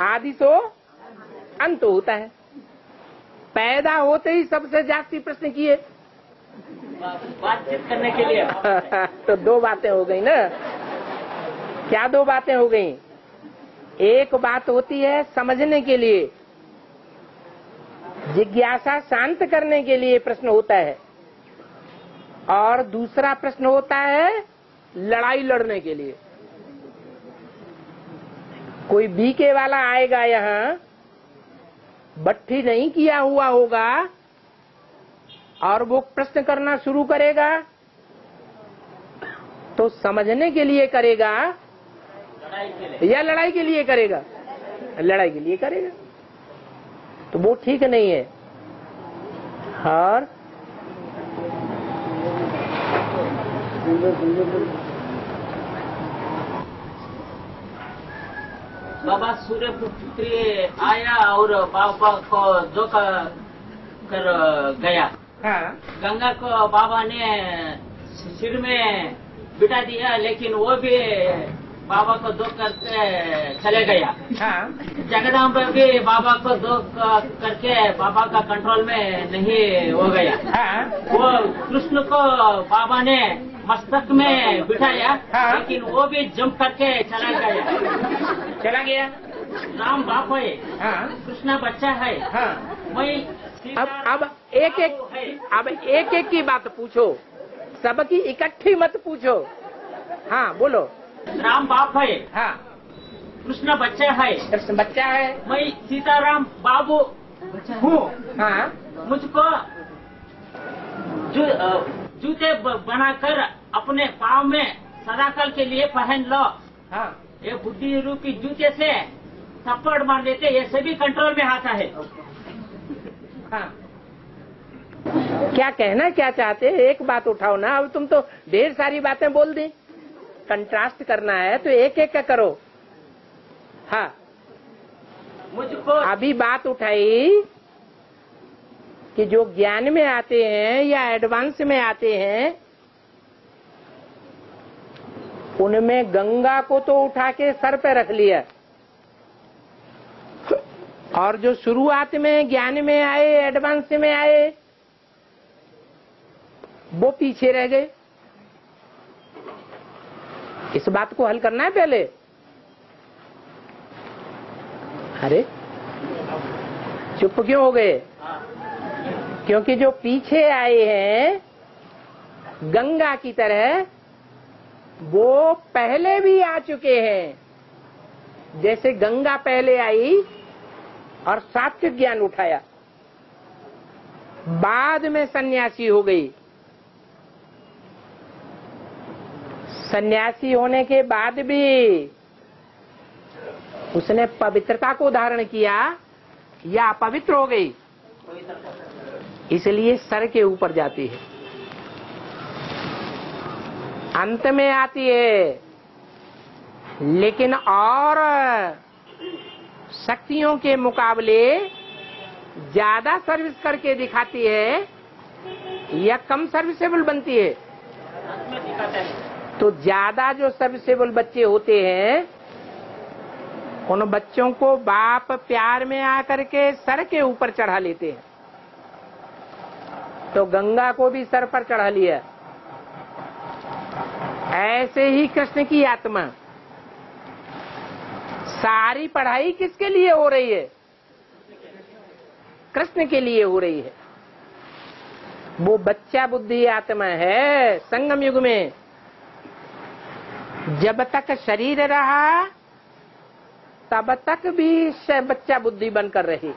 आदि सो अंत होता है। पैदा होते ही सबसे जास्ती प्रश्न किए, बातचीत करने के लिए। तो दो बातें हो गई ना। क्या दो बातें हो गई? एक बात होती है समझने के लिए, जिज्ञासा शांत करने के लिए प्रश्न होता है, और दूसरा प्रश्न होता है लड़ाई लड़ने के लिए। कोई बीके वाला आएगा यहाँ, भट्ठी नहीं किया हुआ होगा, और वो प्रश्न करना शुरू करेगा तो समझने के लिए करेगा या लड़ाई के लिए करेगा? लड़ाई के लिए करेगा, तो वो ठीक नहीं है। और बाबा सूर्य पुत्री आया और बाबा को जो कर गया हाँ। गंगा को बाबा ने सिर में बिठा दिया, लेकिन वो भी बाबा को दो करके चले गया हाँ। जगदम्बा भी बाबा को दो करके बाबा का कंट्रोल में नहीं हो गया हाँ। वो कृष्ण को बाबा ने मस्तक में बिठाया हाँ। लेकिन वो भी जंप करके चला गया। राम बाप है हाँ। कृष्ण बच्चा है हाँ। वही अब एक एक की बात पूछो। सबकी इकट्ठी मत पूछो। हाँ बोलो। राम बाप है, हाँ कृष्ण बच्चा है, कृष्ण बच्चा है, मैं सीताराम बाबू हूँ। हाँ मुझको जूते बनाकर अपने पाँव में सदाकल के लिए पहन लो। हाँ ये बुद्धि रूपी जूते से थप्पड़ मार देते, ये सभी कंट्रोल में आता है। हाँ क्या कहना क्या चाहते हैं, एक बात उठाओ ना। अब तुम तो ढेर सारी बातें बोल दी, कंट्रास्ट करना है तो एक एक का करो। हाँ मुझको अभी बात उठाई कि जो ज्ञान में आते हैं या एडवांस में आते हैं, उनमें गंगा को तो उठा के सर पे रख लिया, और जो शुरुआत में ज्ञान में आए एडवांस में आए वो पीछे रह गए। इस बात को हल करना है पहले। अरे चुप क्यों हो गए? क्योंकि जो पीछे आए हैं गंगा की तरह, वो पहले भी आ चुके हैं। जैसे गंगा पहले आई और सात्विक ज्ञान उठाया, बाद में सन्यासी हो गई। सन्यासी होने के बाद भी उसने पवित्रता को धारण किया या अपवित्र हो गई, इसलिए सर के ऊपर जाती है, अंत में आती है। लेकिन और शक्तियों के मुकाबले ज्यादा सर्विस करके दिखाती है या कम सर्विसेबल बनती है? तो ज्यादा जो सर्विसेबल बच्चे होते हैं, उन बच्चों को बाप प्यार में आकर के सर के ऊपर चढ़ा लेते हैं। तो गंगा को भी सर पर चढ़ा लिया। ऐसे ही कृष्ण की आत्मा, सारी पढ़ाई किसके लिए हो रही है? कृष्ण के लिए हो रही है। वो बच्चा बुद्धि आत्मा है संगम युग में। जब तक शरीर रहा तब तक भी बच्चा बुद्धि बनकर रही।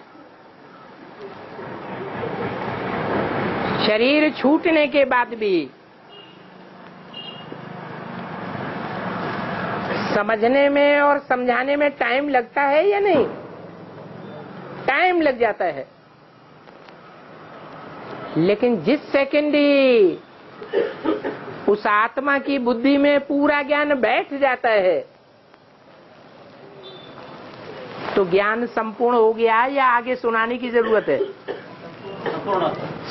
शरीर छूटने के बाद भी समझने में और समझाने में टाइम लगता है या नहीं? टाइम लग जाता है। लेकिन जिस सेकंड ही उस आत्मा की बुद्धि में पूरा ज्ञान बैठ जाता है, तो ज्ञान संपूर्ण हो गया या आगे सुनाने की जरूरत है?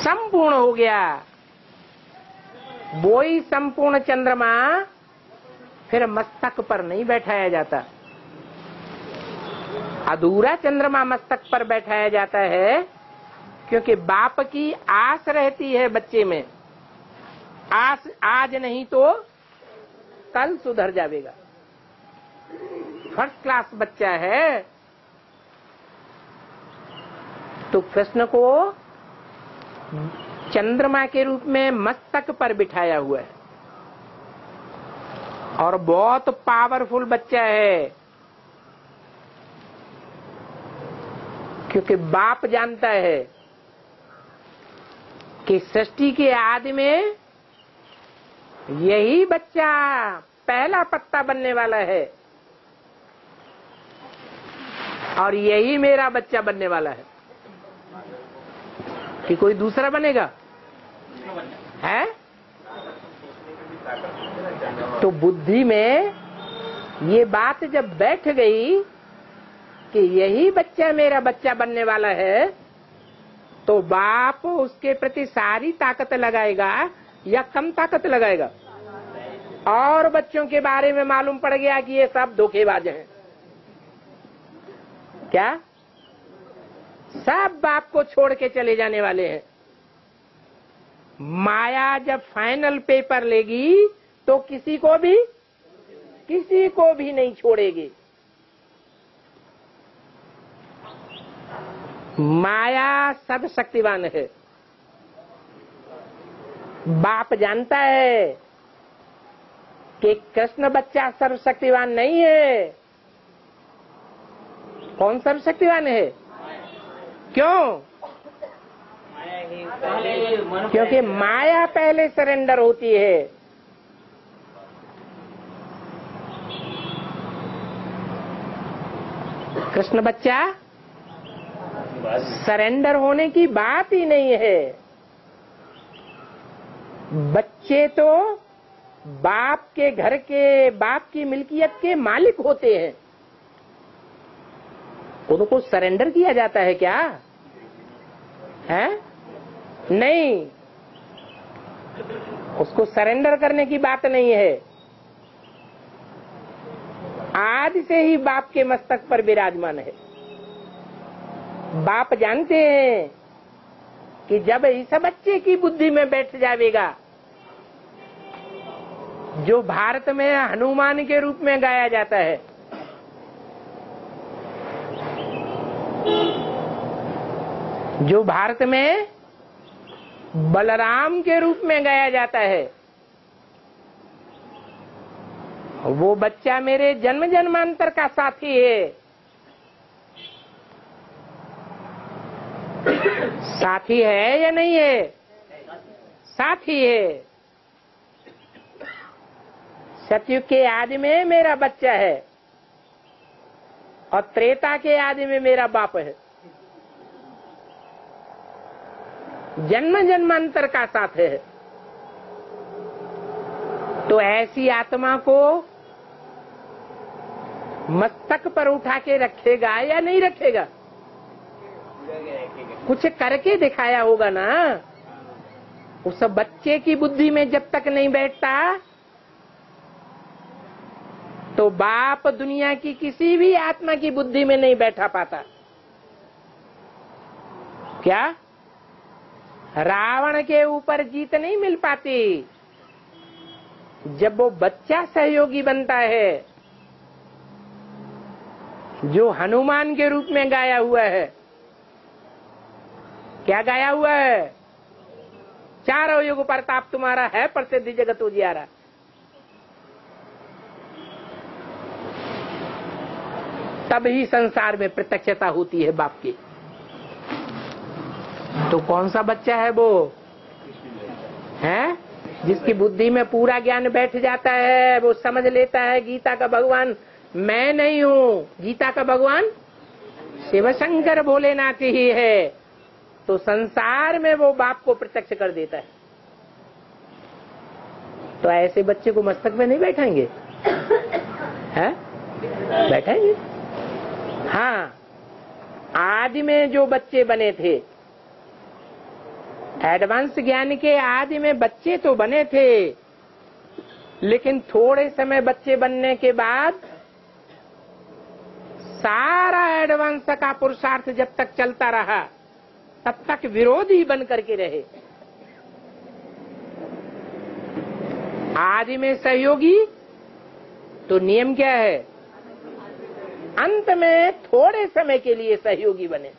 संपूर्ण हो गया। वो ही संपूर्ण चंद्रमा फिर मस्तक पर नहीं बैठाया जाता। अधूरा चंद्रमा मस्तक पर बैठाया जाता है, क्योंकि बाप की आस रहती है बच्चे में। आस आज नहीं तो कल सुधर जाएगा। फर्स्ट क्लास बच्चा है तो कृष्ण को चंद्रमा के रूप में मस्तक पर बिठाया हुआ है, और बहुत पावरफुल बच्चा है, क्योंकि बाप जानता है कि सृष्टि के आदि में यही बच्चा पहला पत्ता बनने वाला है, और यही मेरा बच्चा बनने वाला है। कि कोई दूसरा बनेगा है? तो बुद्धि में ये बात जब बैठ गई कि यही बच्चा मेरा बच्चा बनने वाला है, तो बाप उसके प्रति सारी ताकत लगाएगा या कम ताकत लगाएगा? और बच्चों के बारे में मालूम पड़ गया कि ये सब धोखेबाज हैं। क्या सब बाप को छोड़ के चले जाने वाले हैं? माया जब फाइनल पेपर लेगी तो किसी को भी नहीं छोड़ेगी। माया सब शक्तिवान है। बाप जानता है कि कृष्ण बच्चा सर्वशक्तिवान नहीं है। कौन सर्वशक्तिवान है? क्यों? क्योंकि माया पहले सरेंडर होती है। कृष्ण बच्चा सरेंडर होने की बात ही नहीं है। बच्चे तो बाप के घर के, बाप की मिल्कियत के मालिक होते हैं। उनको सरेंडर किया जाता है क्या? है नहीं, उसको सरेंडर करने की बात नहीं है। आज से ही बाप के मस्तक पर विराजमान है। बाप जानते हैं कि जब इस बच्चे की बुद्धि में बैठ जाएगा, जो भारत में हनुमान के रूप में गाया जाता है, जो भारत में बलराम के रूप में गाया जाता है, वो बच्चा मेरे जन्म जन्मांतर का साथी है। साथी है या नहीं है? साथी है। सतयुग के आदि में मेरा बच्चा है और त्रेता के आदि में मेरा बाप है। जन्म जन्मांतर का साथ है। तो ऐसी आत्मा को मस्तक पर उठा के रखेगा या नहीं रखेगा? कुछ करके दिखाया होगा ना। उस बच्चे की बुद्धि में जब तक नहीं बैठता, तो बाप दुनिया की किसी भी आत्मा की बुद्धि में नहीं बैठा पाता। क्या रावण के ऊपर जीत नहीं मिल पाती? जब वो बच्चा सहयोगी बनता है, जो हनुमान के रूप में गाया हुआ है। क्या गाया हुआ है? चारों युग प्रताप तुम्हारा है, प्रसिद्धि जगत उजियारा। तब ही संसार में प्रत्यक्षता होती है बाप की। तो कौन सा बच्चा है वो? है जिसकी बुद्धि में पूरा ज्ञान बैठ जाता है। वो समझ लेता है गीता का भगवान मैं नहीं हूँ, गीता का भगवान शिवशंकर भोलेनाथ ही है। तो संसार में वो बाप को प्रत्यक्ष कर देता है। तो ऐसे बच्चे को मस्तक में नहीं बैठाएंगे? है बैठाएंगे। हाँ, आदि में जो बच्चे बने थे, एडवांस ज्ञान के आदि में बच्चे तो बने थे, लेकिन थोड़े समय बच्चे बनने के बाद सारा एडवांस का पुरुषार्थ जब तक चलता रहा, तब तक विरोध ही बन करके रहे। आदि में सहयोगी, तो नियम क्या है? अंत में थोड़े समय के लिए सहयोगी बने।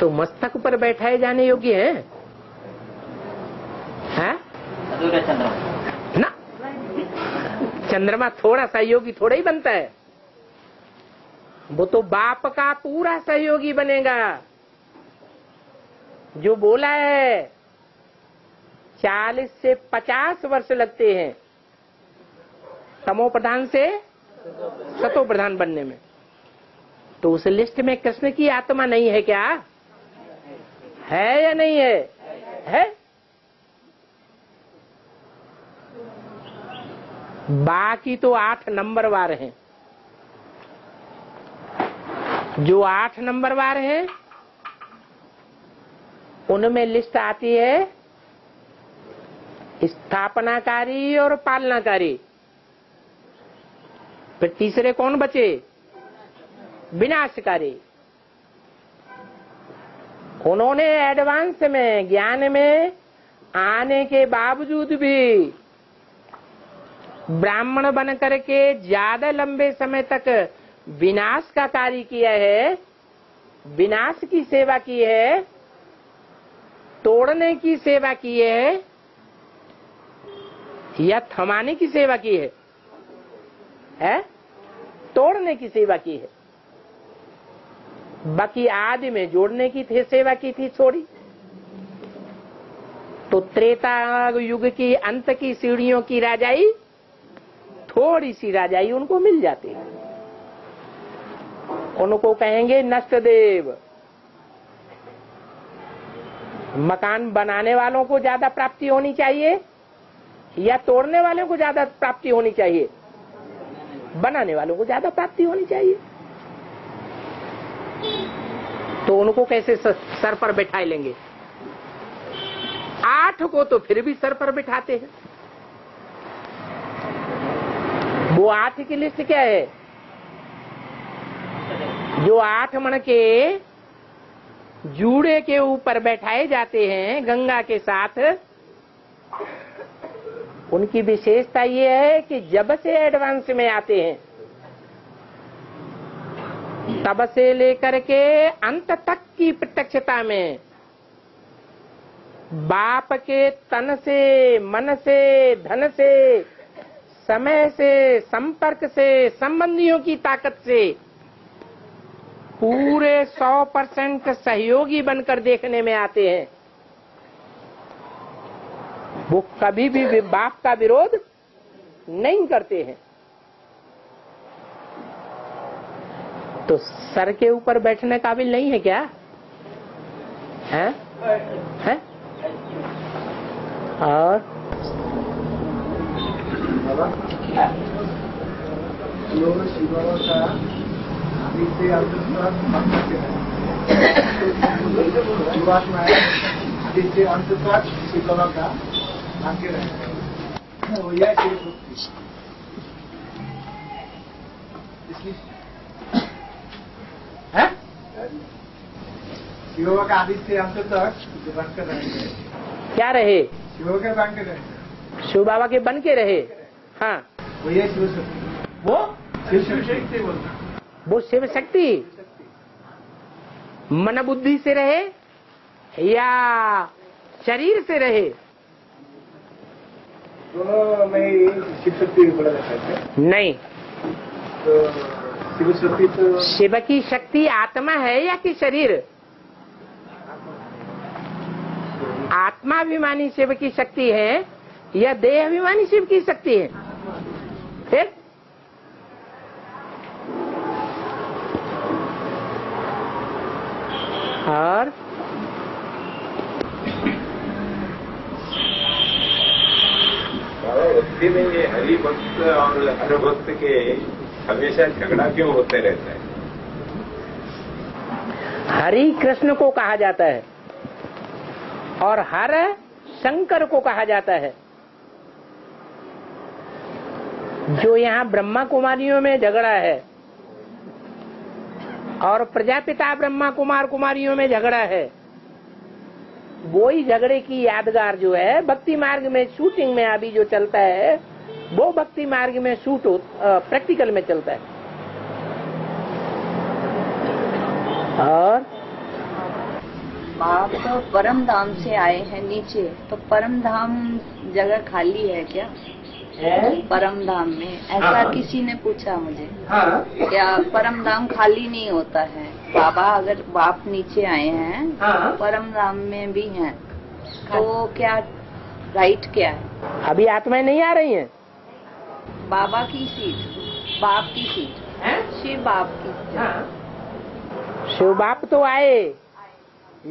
तो मस्तक पर बैठाए जाने योग्य है? अधूरा चंद्रमा ना, चंद्रमा थोड़ा सहयोगी थोड़ा ही बनता है। वो तो बाप का पूरा सहयोगी बनेगा। जो बोला है 40 से 50 वर्ष लगते हैं तमोप्रधान से सतोप्रधान बनने में। तो उस लिस्ट में कृष्ण की आत्मा नहीं है क्या? है या नहीं है? है। बाकी तो 8 नंबर वार हैं। जो 8 नंबर वार हैं, उनमें लिस्ट आती है स्थापनाकारी और पालनाकारी। फिर तीसरे कौन बचे? विनाशकारी। उन्होंने एडवांस में ज्ञान में आने के बावजूद भी ब्राह्मण बन करके ज्यादा लंबे समय तक विनाश का कार्य किया है, विनाश की सेवा की है। तोड़ने की सेवा की है या थमाने की सेवा की है? तोड़ने की सेवा की है। बाकी आदि में जोड़ने की थी सेवा की थी, छोड़ी। तो त्रेता युग की अंत की सीढ़ियों की राजाई, थोड़ी सी राजाई उनको मिल जाती है। उनको कहेंगे नष्ट देव। मकान बनाने वालों को ज्यादा प्राप्ति होनी चाहिए या तोड़ने वालों को ज्यादा प्राप्ति होनी चाहिए? बनाने वालों को ज्यादा प्राप्ति होनी चाहिए। तो उनको कैसे सर पर बैठा लेंगे? आठ को तो फिर भी सर पर बिठाते हैं। वो आठ की लिस्ट क्या है? जो आठ मण के जूड़े के ऊपर बैठाए जाते हैं गंगा के साथ, उनकी विशेषता ये है कि जब से एडवांस में आते हैं तब से लेकर के अंत तक की प्रत्यक्षता में बाप के तन से, मन से, धन से, समय से, संपर्क से, संबंधियों की ताकत से पूरे 100% सहयोगी बनकर देखने में आते हैं। वो कभी भी बाप का विरोध नहीं करते हैं। तो सर के ऊपर बैठने काबिल नहीं है क्या? है? और लोग शिवबाबा का इससे अंत तक शिवबाबा का आगे रहेगा। शिवबाबा का आदि से अंत तक बनकर रहेंगे। क्या रहे? शिव बाबा के बन के रहे। हाँ, वो शिव शक्ति मन बुद्धि से रहे या शरीर से रहे? दोनों में शिव शक्ति बोला जाता है। नहीं, तो शिव शक्ति, तो शिव की शक्ति आत्मा है या कि शरीर? आत्माभिमानी शिव की शक्ति है या देह अभिमानी शिव की शक्ति है? फिर और भक्ति में ये हरि भक्त और हर भक्त के हमेशा झगड़ा क्यों होते रहता है? हरि कृष्ण को कहा जाता है और हर शंकर को कहा जाता है। जो यहाँ ब्रह्मा कुमारियों में झगड़ा है और प्रजापिता ब्रह्मा कुमार कुमारियों में झगड़ा है, वो ही झगड़े की यादगार जो है भक्ति मार्ग में शूटिंग में अभी जो चलता है, वो भक्ति मार्ग में शूट हो प्रैक्टिकल में चलता है। और आप तो परमधाम से आए हैं नीचे, तो परमधाम जगह खाली है क्या? परमधाम में ऐसा किसी ने पूछा मुझे, क्या परमधाम खाली नहीं होता है? बाबा अगर बाप नीचे आए हैं तो परमधाम में भी हैं, तो क्या राइट क्या है? अभी आत्माएं नहीं आ रही हैं। बाबा की सीट, बाप की सीट, शिव बाप की। शिव बाप तो आए,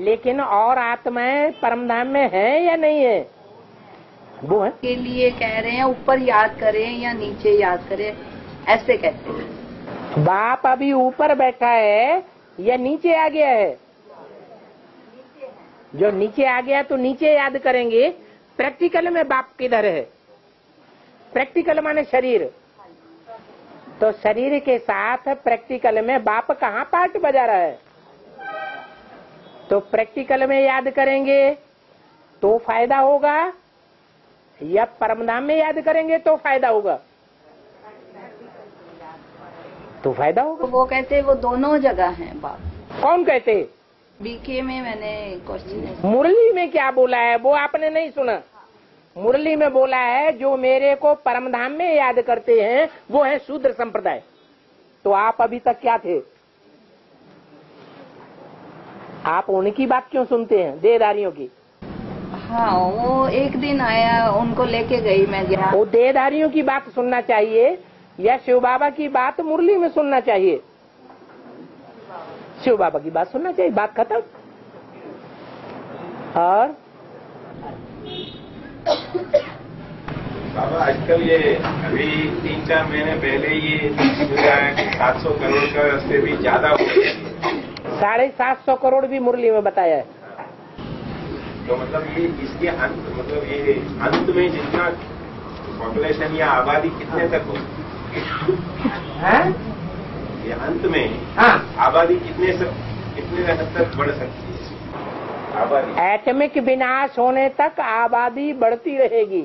लेकिन और आत्माएं परमधाम में हैं या नहीं है? वो है के लिए कह रहे हैं ऊपर याद करें या नीचे याद करें, ऐसे कहते हैं। बाप अभी ऊपर बैठा है या नीचे आ गया है? जो नीचे आ गया तो नीचे याद करेंगे। प्रैक्टिकल में बाप किधर है? प्रैक्टिकल माने शरीर, तो शरीर के साथ प्रैक्टिकल में बाप कहाँ पार्ट बजा रहा है? तो प्रैक्टिकल में याद करेंगे तो फायदा होगा या परमधाम में याद करेंगे तो फायदा होगा? तो फायदा होगा। वो कहते वो दोनों जगह हैं बाप। कौन कहते? बीके में मैंने क्वेश्चन मुरली में क्या बोला है वो आपने नहीं सुना। मुरली में बोला है जो मेरे को परमधाम में याद करते हैं वो है शूद्र संप्रदाय। तो आप अभी तक क्या थे? आप उनकी बात क्यों सुनते हैं देहधारियों की? हाँ, वो एक दिन आया उनको लेके गई मैं गया। वो देहधारियों की बात सुनना चाहिए या शिव बाबा की बात मुरली में सुनना चाहिए? शिव बाबा की बात सुनना चाहिए, बात खत्म। और बाबा आजकल ये अभी 3-4 महीने पहले ये 700 करोड़ का से भी ज्यादा हो गया, 750 करोड़ भी मुरली में बताया है। तो मतलब ये इसके अंत, मतलब ये अंत में जितना पॉपुलेशन या आबादी कितने तक हो, ये अंत में आबादी कितने तक बढ़ सकती है? एटमिक विनाश होने तक आबादी बढ़ती रहेगी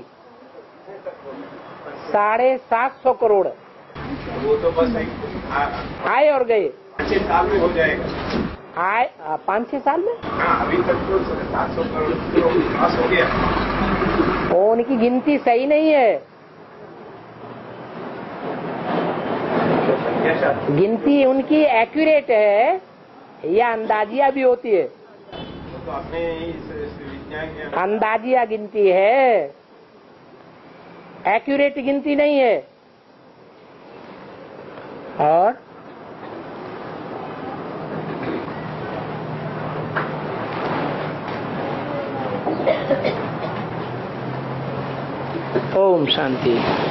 750 करोड़। वो तो बस आए और गए, 5-6 साल में हो जाएगा। आए 5-6 साल में? अभी तक तो 700 करोड़ तो पास हो गया। वो उनकी गिनती सही नहीं है, गिनती उनकी एक्यूरेट है या अंदाजिया भी होती है? तो आपने अंदाजिया गिनती है, एक्यूरेट गिनती नहीं है। और ओम शांति।